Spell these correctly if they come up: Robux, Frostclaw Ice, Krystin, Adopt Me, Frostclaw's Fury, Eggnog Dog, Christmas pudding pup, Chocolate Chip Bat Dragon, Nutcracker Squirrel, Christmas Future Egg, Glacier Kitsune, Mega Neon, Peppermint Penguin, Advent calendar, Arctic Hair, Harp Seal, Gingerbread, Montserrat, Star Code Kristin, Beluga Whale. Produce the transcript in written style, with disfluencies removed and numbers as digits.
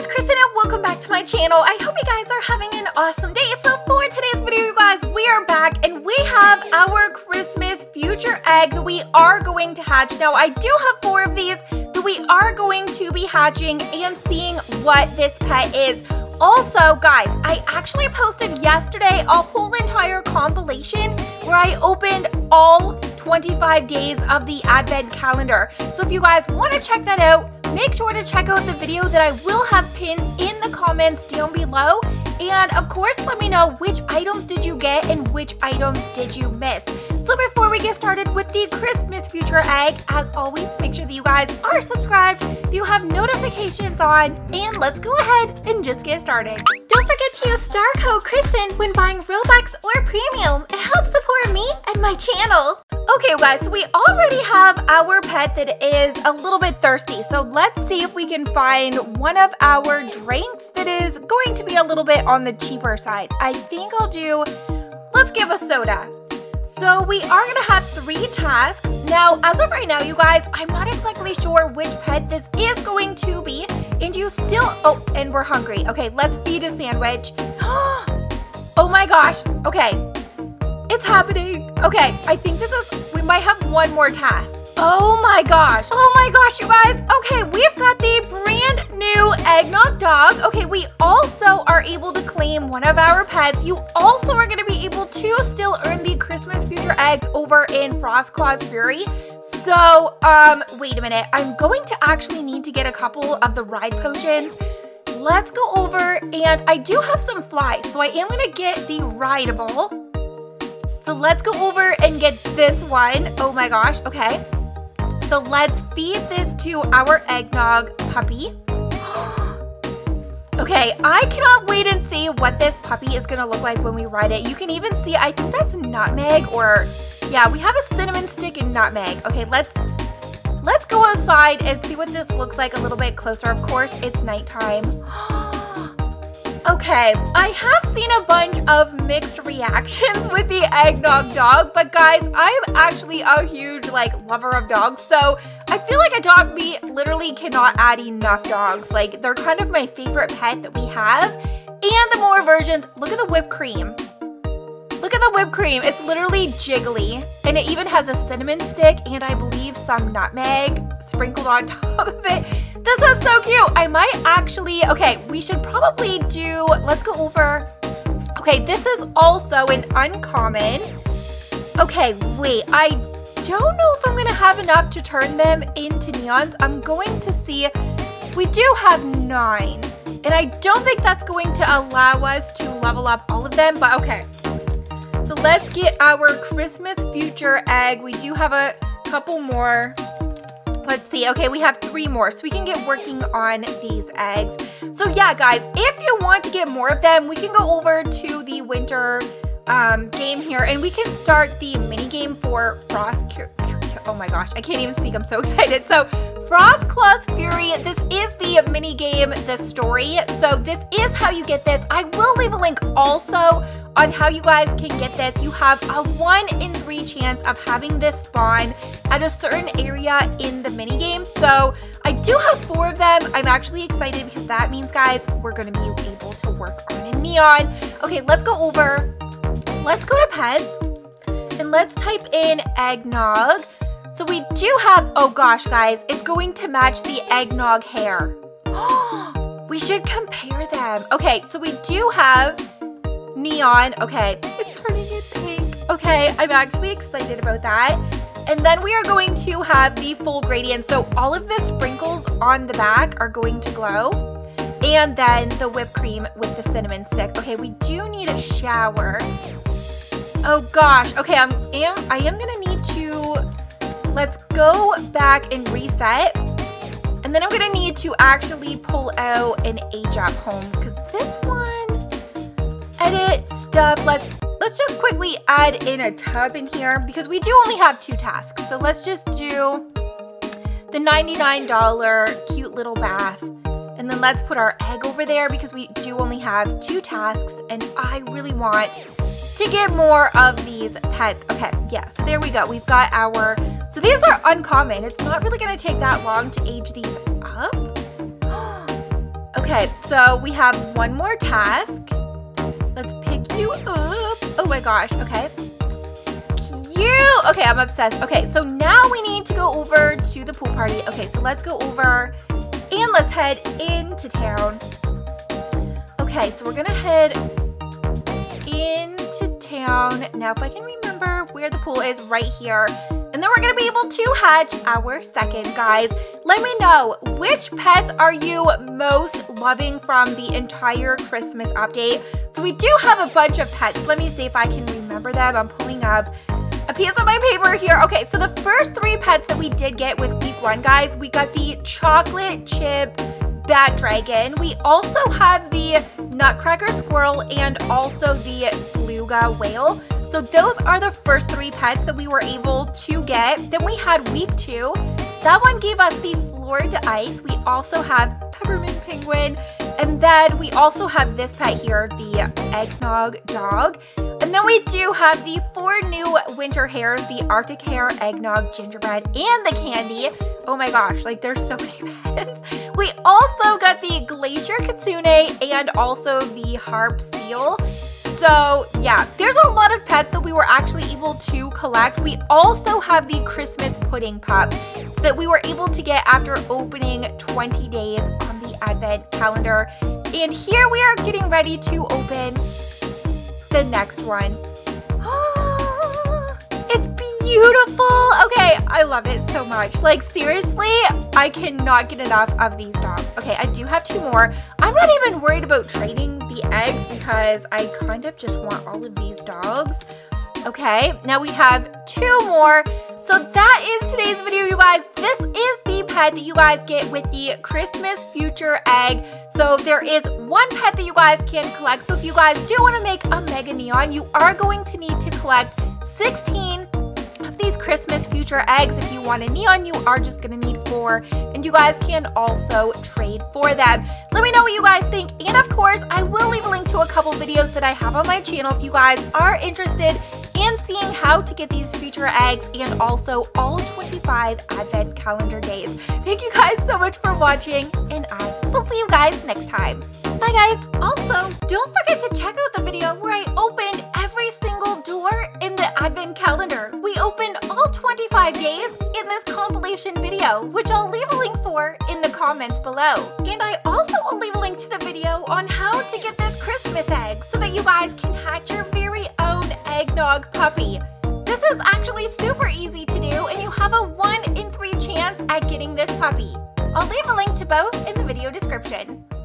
guys, it's Kristin and welcome back to my channel. I hope you guys are having an awesome day. So for today's video, you guys, we are back and we have our Christmas future egg that we are going to hatch. Now, I do have 4 of these that we are going to be hatching and seeing what this pet is. Also, guys, I actually posted yesterday a whole entire compilation where I opened all 25 days of the Advent calendar. So if you guys want to check that out, make sure to check out the video that I will have pinned in the comments down below. And of course, let me know which items did you get and which items did you miss. So before we get started with the Christmas future egg, as always, make sure that you guys are subscribed, that you have notifications on, and let's go ahead and just get started. Don't forget to use Star Code Kristin when buying Robux or Premium. It helps support me and my channel. Okay guys, so we already have our pet that is a little bit thirsty. So let's see if we can find one of our drinks that is going to be a little bit on the cheaper side. I think I'll do, let's give a soda. So we are gonna have 3 tasks. Now, as of right now, you guys, I'm not exactly sure which pet this is going to be. And you still, oh, and we're hungry. Okay, let's feed a sandwich. Oh my gosh, okay, it's happening. Okay, I think this is, we might have one more task. Oh my gosh, you guys. Okay, we've got the brand new Eggnog Dog. Okay, we also are able to claim one of our pets. You also are gonna be able to still earn the Christmas future eggs over in Frostclaw's Fury. So, wait a minute. I'm going to actually need to get a couple of the ride potions. Let's go over, and I do have some flies, so I am gonna get the rideable. So let's go over and get this one. Oh my gosh, okay. So let's feed this to our Eggnog puppy. Okay, I cannot wait and see what this puppy is gonna look like when we ride it. You can even see, I think that's nutmeg or, yeah, we have a cinnamon stick and nutmeg. Okay, let's go outside and see what this looks like a little bit closer. Of course, it's nighttime. Okay, I have seen a bunch of mixed reactions with the Eggnog Dog, but guys, I am actually a huge, like, lover of dogs, so I feel like a dog meet literally cannot add enough dogs. Like, they're kind of my favorite pet that we have, and the more versions, look at the whipped cream. Look at the whipped cream. It's literally jiggly, and it even has a cinnamon stick and I believe some nutmeg sprinkled on top of it. This is so cute. I might actually, okay, we should probably do, let's go over. Okay, this is also an uncommon. Okay, wait, I don't know if I'm gonna have enough to turn them into neons. I'm going to see, we do have 9. And I don't think that's going to allow us to level up all of them, but okay. So let's get our Christmas future egg. We do have a couple more. Let's see. Okay, we have 3 more, so we can get working on these eggs. So yeah, guys, if you want to get more of them, we can go over to the winter game here, and we can start the mini game for Oh my gosh, I can't even speak. I'm so excited. So Frostclaw's Fury, this is the mini game, the story. So this is how you get this. I will leave a link also on how you guys can get this. You have a 1 in 3 chance of having this spawn at a certain area in the mini game. So I do have 4 of them. I'm actually excited because that means, guys, we're gonna be able to work on a neon. Okay, let's go over. Let's go to pets and let's type in eggnog. So we do have, oh gosh, guys, it's going to match the eggnog hair. We should compare them. Okay, so we do have neon. Okay, it's turning it pink. Okay, I'm actually excited about that. And then we are going to have the full gradient. So all of the sprinkles on the back are going to glow. And then the whipped cream with the cinnamon stick. Okay, we do need a shower. Oh gosh, okay, I am gonna need to, let's go back and reset. And then I'm gonna need to actually pull out an AJAP home because this one, edit stuff. Let's just quickly add in a tub in here because we do only have 2 tasks. So let's just do the $99 cute little bath. And then let's put our egg over there because we do only have 2 tasks and I really want to get more of these pets. Okay, yeah, so there we go. We've got our, so these are uncommon. It's not really gonna take that long to age these up. Okay, so we have one more task. Let's pick you up. Oh my gosh, okay. Cute! Okay, I'm obsessed. Okay, so now we need to go over to the pool party. Okay, so let's go over and let's head into town. Okay, so we're gonna head into town. Now, if I can remember where the pool is, right here. And then we're gonna be able to hatch our second, guys. Let me know, which pets are you most loving from the entire Christmas update? So we do have a bunch of pets. Let me see if I can remember them. I'm pulling up a piece of my paper here. Okay, so the first three pets that we did get with week one, guys, we got the Chocolate Chip Bat Dragon. We also have the Nutcracker Squirrel and also the Beluga Whale. So those are the first three pets that we were able to get. Then we had week two. That one gave us the Frostclaw Ice. We also have Peppermint Penguin. And then we also have this pet here, the Eggnog Dog. And then we do have the 4 new winter hairs, the Arctic Hair, Eggnog, Gingerbread, and the Candy. Oh my gosh, like there's so many pets. We also got the Glacier Kitsune and also the Harp Seal. So yeah, there's a lot of pets that we were actually able to collect. We also have the Christmas pudding pup that we were able to get after opening 20 days on the Advent calendar. And here we are getting ready to open the next one. It's beautiful. Okay, I love it so much. Like seriously, I cannot get enough of these dogs. Okay, I do have 2 more. I'm not even worried about trading the eggs because I kind of just want all of these dogs. Okay, now we have 2 more. So that is today's video, you guys. This is the pet that you guys get with the Christmas Future Egg. So there is 1 pet that you guys can collect. So if you guys do want to make a Mega Neon, you are going to need to collect 16 of these Christmas Future Eggs. If you want a Neon, you are just going to need 4. And you guys can also trade for them. Let me know what you guys think. And of course, I will leave a link to a couple videos that I have on my channel if you guys are interested and seeing how to get these future eggs and also all 25 Advent calendar days. Thank you guys so much for watching, and I will see you guys next time. Bye guys! Also, don't forget to check out the video where I opened every single door in the Advent calendar. We opened all 25 days in this compilation video, which I'll leave a link for in the comments below. And I also will leave a link to the video on how to get this Christmas egg so that you guys can hatch your very own Eggnog puppy. This is actually super easy to do, and you have a 1 in 3 chance at getting this puppy. I'll leave a link to both in the video description.